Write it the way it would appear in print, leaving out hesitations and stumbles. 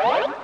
What?